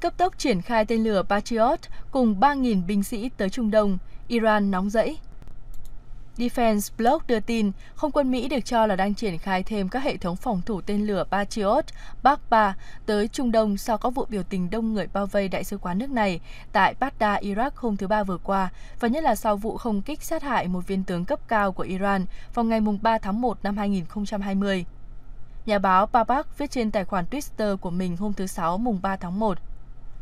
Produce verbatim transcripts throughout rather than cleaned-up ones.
cấp tốc triển khai tên lửa Patriot cùng ba nghìn binh sĩ tới Trung Đông, Iran nóng dẫy. Defense Blog đưa tin, không quân Mỹ được cho là đang triển khai thêm các hệ thống phòng thủ tên lửa Patriot pê a ca ba tới Trung Đông sau các vụ biểu tình đông người bao vây đại sứ quán nước này tại Baghdad, Iraq hôm thứ Ba vừa qua, và nhất là sau vụ không kích sát hại một viên tướng cấp cao của Iran vào ngày ba tháng một năm hai nghìn không trăm hai mươi. Nhà báo Babak viết trên tài khoản Twitter của mình hôm thứ Sáu mùng ba tháng một.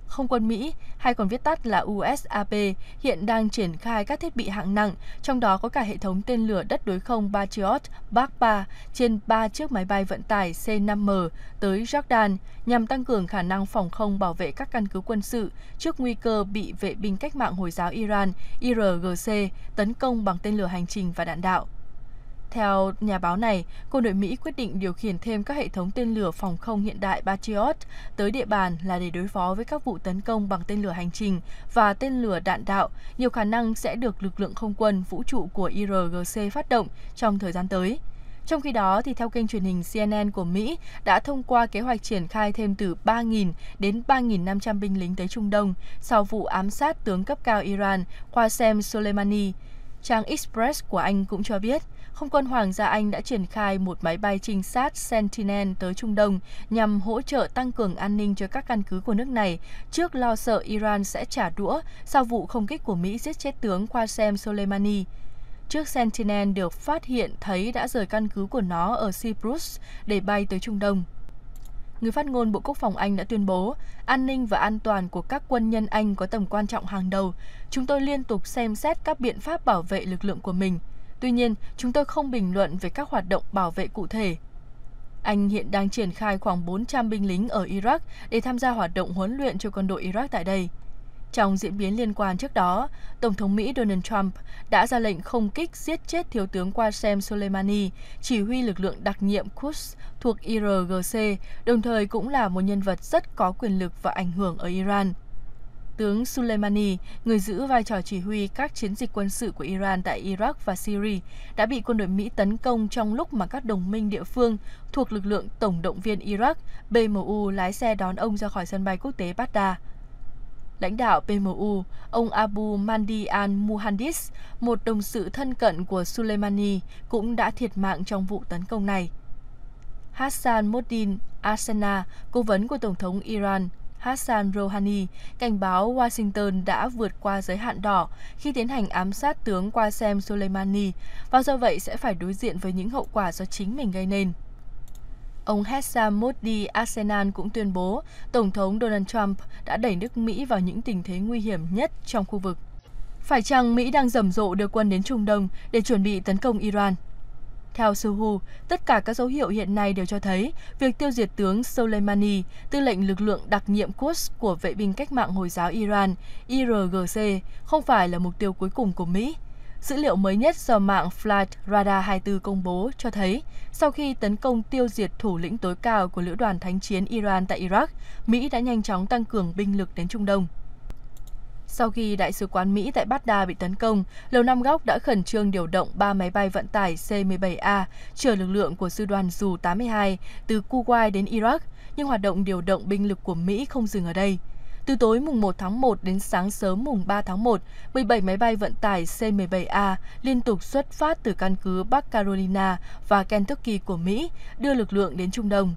Không quân Mỹ, hay còn viết tắt là u ét a ép, hiện đang triển khai các thiết bị hạng nặng, trong đó có cả hệ thống tên lửa đất đối không Patriot pê a ca ba trên ba chiếc máy bay vận tải C năm M tới Jordan nhằm tăng cường khả năng phòng không bảo vệ các căn cứ quân sự trước nguy cơ bị vệ binh cách mạng Hồi giáo Iran I R G C tấn công bằng tên lửa hành trình và đạn đạo. Theo nhà báo này, quân đội Mỹ quyết định điều khiển thêm các hệ thống tên lửa phòng không hiện đại Patriot tới địa bàn là để đối phó với các vụ tấn công bằng tên lửa hành trình và tên lửa đạn đạo, nhiều khả năng sẽ được lực lượng không quân vũ trụ của I R G C phát động trong thời gian tới. Trong khi đó, thì theo kênh truyền hình C N N của Mỹ đã thông qua kế hoạch triển khai thêm từ ba nghìn đến ba nghìn năm trăm binh lính tới Trung Đông sau vụ ám sát tướng cấp cao Iran Qasem Soleimani. Trang Express của Anh cũng cho biết, không quân Hoàng gia Anh đã triển khai một máy bay trinh sát Sentinel tới Trung Đông nhằm hỗ trợ tăng cường an ninh cho các căn cứ của nước này trước lo sợ Iran sẽ trả đũa sau vụ không kích của Mỹ giết chết tướng Qasem Soleimani. Chiếc Sentinel được phát hiện thấy đã rời căn cứ của nó ở Cyprus để bay tới Trung Đông. Người phát ngôn Bộ Quốc phòng Anh đã tuyên bố, an ninh và an toàn của các quân nhân Anh có tầm quan trọng hàng đầu. Chúng tôi liên tục xem xét các biện pháp bảo vệ lực lượng của mình. Tuy nhiên, chúng tôi không bình luận về các hoạt động bảo vệ cụ thể. Anh hiện đang triển khai khoảng bốn trăm binh lính ở Iraq để tham gia hoạt động huấn luyện cho quân đội Iraq tại đây. Trong diễn biến liên quan trước đó, Tổng thống Mỹ Donald Trump đã ra lệnh không kích giết chết thiếu tướng Qasem Soleimani, chỉ huy lực lượng đặc nhiệm Quds thuộc I R G C, đồng thời cũng là một nhân vật rất có quyền lực và ảnh hưởng ở Iran. Tướng Soleimani, người giữ vai trò chỉ huy các chiến dịch quân sự của Iran tại Iraq và Syria, đã bị quân đội Mỹ tấn công trong lúc mà các đồng minh địa phương thuộc lực lượng Tổng động viên Iraq, P M U, lái xe đón ông ra khỏi sân bay quốc tế Baghdad. Lãnh đạo P M U, ông Abu Mandian Muhandis, một đồng sự thân cận của Soleimani, cũng đã thiệt mạng trong vụ tấn công này. Hesameddin Ashena, cố vấn của Tổng thống Iran Hassan Rouhani, cảnh báo Washington đã vượt qua giới hạn đỏ khi tiến hành ám sát tướng Qasem Soleimani và do vậy sẽ phải đối diện với những hậu quả do chính mình gây nên. Ông Hesameddin Ashena cũng tuyên bố Tổng thống Donald Trump đã đẩy nước Mỹ vào những tình thế nguy hiểm nhất trong khu vực. Phải chăng Mỹ đang rầm rộ đưa quân đến Trung Đông để chuẩn bị tấn công Iran? Theo Sohu, tất cả các dấu hiệu hiện nay đều cho thấy việc tiêu diệt tướng Soleimani, tư lệnh lực lượng đặc nhiệm Quds của vệ binh cách mạng Hồi giáo Iran, I R G C, không phải là mục tiêu cuối cùng của Mỹ. Dữ liệu mới nhất do mạng Flight Radar hai mươi tư công bố cho thấy, sau khi tấn công tiêu diệt thủ lĩnh tối cao của Lữ đoàn Thánh chiến Iran tại Iraq, Mỹ đã nhanh chóng tăng cường binh lực đến Trung Đông. Sau khi Đại sứ quán Mỹ tại Baghdad bị tấn công, Lầu Năm Góc đã khẩn trương điều động ba máy bay vận tải C mười bảy A chở lực lượng của Sư đoàn Dù tám mươi hai từ Kuwait đến Iraq, nhưng hoạt động điều động binh lực của Mỹ không dừng ở đây. Từ tối mùng một tháng một đến sáng sớm mùng ba tháng một, mười bảy máy bay vận tải C mười bảy A liên tục xuất phát từ căn cứ Bắc Carolina và Kentucky của Mỹ, đưa lực lượng đến Trung Đông.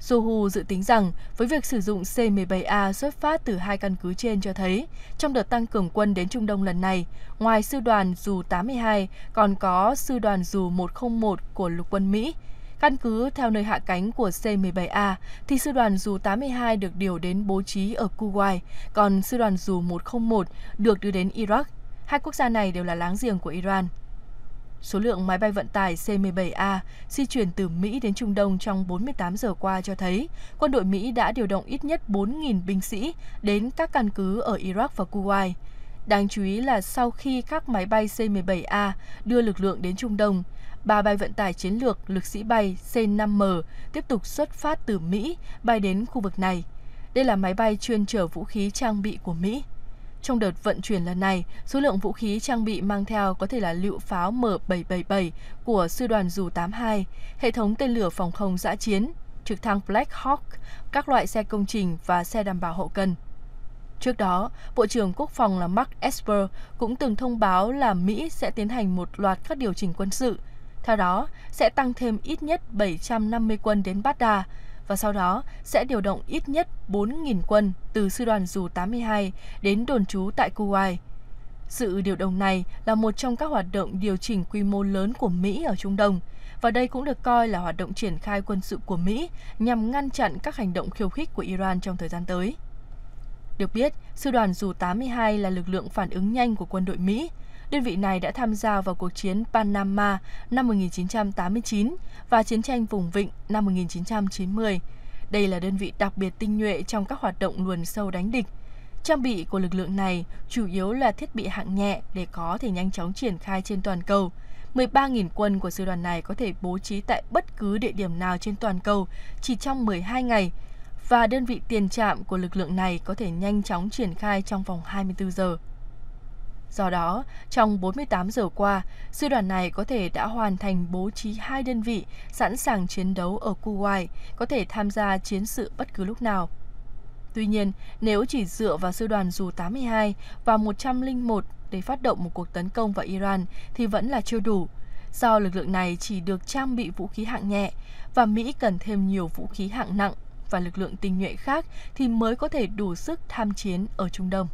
Sohu dự tính rằng, với việc sử dụng C mười bảy A xuất phát từ hai căn cứ trên cho thấy, trong đợt tăng cường quân đến Trung Đông lần này, ngoài Sư đoàn Dù tám mươi hai, còn có Sư đoàn Dù một không một của Lục quân Mỹ. Căn cứ theo nơi hạ cánh của C mười bảy A, thì Sư đoàn Dù tám mươi hai được điều đến bố trí ở Kuwait, còn Sư đoàn Dù một không một được đưa đến Iraq. Hai quốc gia này đều là láng giềng của Iran. Số lượng máy bay vận tải C mười bảy A di chuyển từ Mỹ đến Trung Đông trong bốn mươi tám giờ qua cho thấy quân đội Mỹ đã điều động ít nhất bốn nghìn binh sĩ đến các căn cứ ở Iraq và Kuwait. Đáng chú ý là sau khi các máy bay C mười bảy A đưa lực lượng đến Trung Đông, ba bay vận tải chiến lược lực sĩ bay C năm M tiếp tục xuất phát từ Mỹ bay đến khu vực này. Đây là máy bay chuyên chở vũ khí trang bị của Mỹ. Trong đợt vận chuyển lần này, số lượng vũ khí trang bị mang theo có thể là lựu pháo M bảy bảy bảy của Sư đoàn Dù tám mươi hai, hệ thống tên lửa phòng không dã chiến, trực thăng Black Hawk, các loại xe công trình và xe đảm bảo hậu cần. Trước đó, Bộ trưởng Quốc phòng là Mark Esper cũng từng thông báo là Mỹ sẽ tiến hành một loạt các điều chỉnh quân sự. Theo đó, sẽ tăng thêm ít nhất bảy trăm năm mươi quân đến Baghdad và sau đó sẽ điều động ít nhất bốn nghìn quân từ Sư đoàn Dù tám mươi hai đến đồn trú tại Kuwait. Sự điều động này là một trong các hoạt động điều chỉnh quy mô lớn của Mỹ ở Trung Đông, và đây cũng được coi là hoạt động triển khai quân sự của Mỹ nhằm ngăn chặn các hành động khiêu khích của Iran trong thời gian tới. Được biết, Sư đoàn Dù tám mươi hai là lực lượng phản ứng nhanh của quân đội Mỹ. Đơn vị này đã tham gia vào cuộc chiến Panama năm một nghìn chín trăm tám mươi chín và chiến tranh vùng Vịnh năm một nghìn chín trăm chín mươi. Đây là đơn vị đặc biệt tinh nhuệ trong các hoạt động luồn sâu đánh địch. Trang bị của lực lượng này chủ yếu là thiết bị hạng nhẹ để có thể nhanh chóng triển khai trên toàn cầu. mười ba nghìn quân của sư đoàn này có thể bố trí tại bất cứ địa điểm nào trên toàn cầu chỉ trong mười hai ngày, và đơn vị tiền trạm của lực lượng này có thể nhanh chóng triển khai trong vòng hai mươi tư giờ. Do đó, trong bốn mươi tám giờ qua, sư đoàn này có thể đã hoàn thành bố trí hai đơn vị sẵn sàng chiến đấu ở Kuwait, có thể tham gia chiến sự bất cứ lúc nào. Tuy nhiên, nếu chỉ dựa vào sư đoàn Dù tám mươi hai và một không một để phát động một cuộc tấn công vào Iran thì vẫn là chưa đủ, do lực lượng này chỉ được trang bị vũ khí hạng nhẹ và Mỹ cần thêm nhiều vũ khí hạng nặng và lực lượng tinh nhuệ khác thì mới có thể đủ sức tham chiến ở Trung Đông.